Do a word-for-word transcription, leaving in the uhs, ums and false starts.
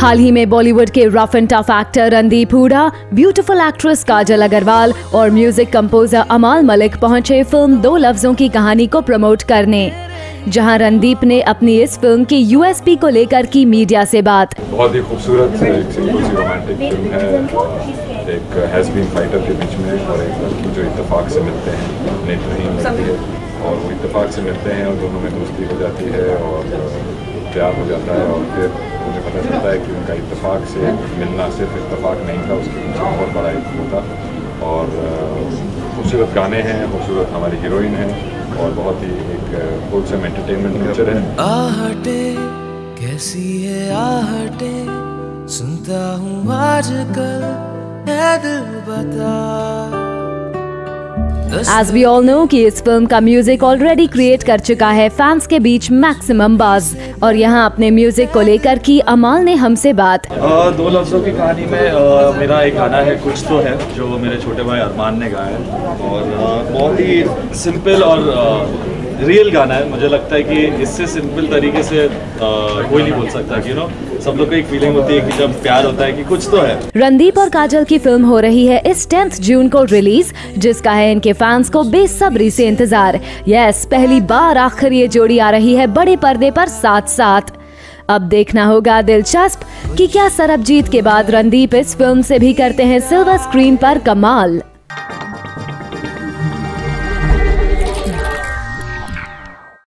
हाल ही में बॉलीवुड के rough and tough actor Randeep Hooda, beautiful actress Kajal Aggarwal और म्यूजिक कंपोजर अमाल मलिक पहुंचे फिल्म दो लफ्जों की कहानी को प्रमोट करने, जहां रणदीप ने अपनी इस फिल्म की यूएसपी को लेकर की मीडिया से बात। बहुत ही खूबसूरत एक रोमांटिक फिल्म है, एक हैज बीन फाइटर के बीच में और एक जो इत्तेफाक से मिलते हैं, नेत्रहीन मिलती है और वो इत्तेफाक से मिलते हैं और दोनों में दोस्ती हो जाती है और प्यार हो जाता है और फिर मुझे पता चलता है कि उनका इत्तेफाक से मिलना सिर्फ इत्तेफाक नहीं था, उसके पीछे बहुत बड़ा इल्म था। और खूबसूरत गाने हैं, खूबसूरत हमारी हीरोइन है और बहुत ही एक होलसम एंटरटेनमेंट पिक्चर है। आहटें कैसी है आहटें, सुनता हूँ आजकल है दिल बता। As we all know कि इस फिल्म का म्यूजिक ऑलरेडी क्रिएट कर चुका है फैंस के बीच मैक्सिमम बाज, और यहाँ अपने म्यूजिक को लेकर की अमाल ने हमसे बात। आ, दो लफ्जों की कहानी में आ, मेरा एक गाना है कुछ तो है जो मेरे छोटे भाई अरमान ने गाया है और बहुत ही सिंपल और आ, रियल गाना है। मुझे लगता है कि इससे सिंपल तरीके से आ, कोई नहीं बोल सकता कि यू नो सब लोग को एक फीलिंग होती है कि जब प्यार होता है कि कुछ तो है। रणदीप और काजल की फिल्म हो रही है इस टेंथ जून को रिलीज, जिसका है इनके फैंस को बेसब्री से इंतजार। यस, पहली बार आखिर ये जोड़ी आ रही है बड़े पर्दे पर साथ साथ। अब देखना होगा दिलचस्प कि क्या सरबजीत के बाद रणदीप इस फिल्म से भी करते हैं सिल्वर स्क्रीन पर कमाल।